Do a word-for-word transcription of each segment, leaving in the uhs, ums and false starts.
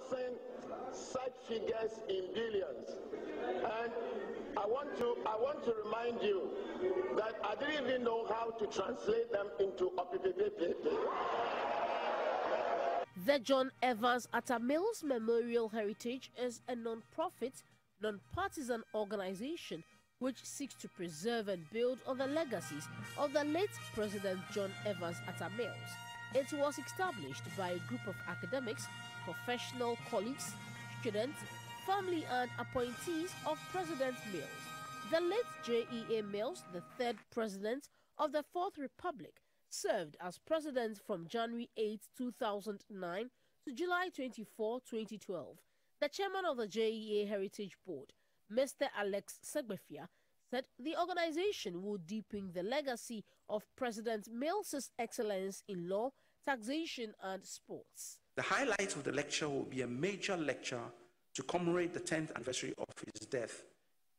financing such figures in billions. And I want to, I want to remind you that I didn't even know how to translate them into O P P P P. The John Evans Atta Mills Memorial Heritage is a non-profit, non-partisan organization which seeks to preserve and build on the legacies of the late President John Evans Atta Mills. It was established by a group of academics, professional colleagues, students, family and appointees of President Mills. The late J E A Mills, the third president of the Fourth Republic, served as president from January eighth two thousand nine to July twenty-fourth twenty twelve. The chairman of the J E A Heritage Board, Mister Alex Segbefia, said the organization will deepen the legacy of President Mills's excellence in law, taxation and sports. The highlights of the lecture will be a major lecture to commemorate the tenth anniversary of his death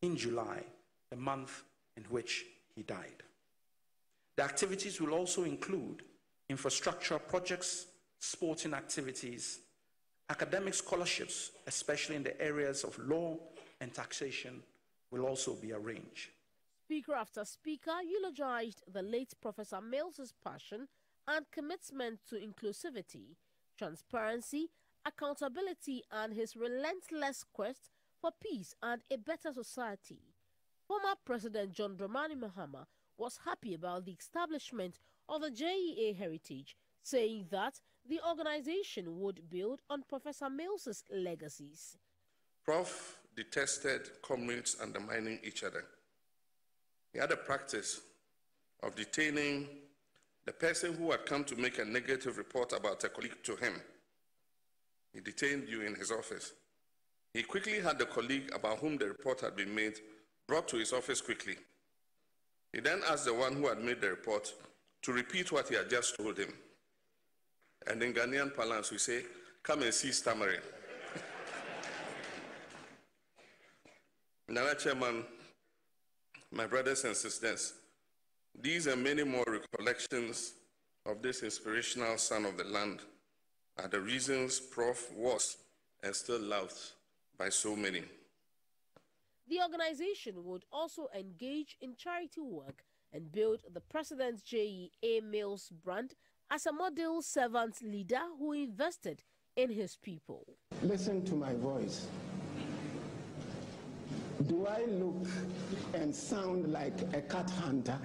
in July, the month in which he died. The activities will also include infrastructure projects, sporting activities, academic scholarships, especially in the areas of law and taxation, will also be arranged. Speaker after speaker eulogized the late Professor Mills's passion and commitment to inclusivity, transparency, accountability, and his relentless quest for peace and a better society. Former President John Dramani Mahama was happy about the establishment of the J E A Heritage, saying that the organization would build on Professor Mills's legacies. Prof detested comrades undermining each other. He had a practice of detaining the person who had come to make a negative report about a colleague to him. He detained you in his office. He quickly had the colleague about whom the report had been made brought to his office quickly. He then asked the one who had made the report to repeat what he had just told him. And in Ghanaian parlance, we say, come and see stammering. Nana Chairman, my brothers and sisters, these and many more recollections of this inspirational son of the land are the reasons Professor was and still loved by so many. The organization would also engage in charity work and build the President J E A Mills brand as a model servant leader who invested in his people. Listen to my voice. Do I look and sound like a cat hunter?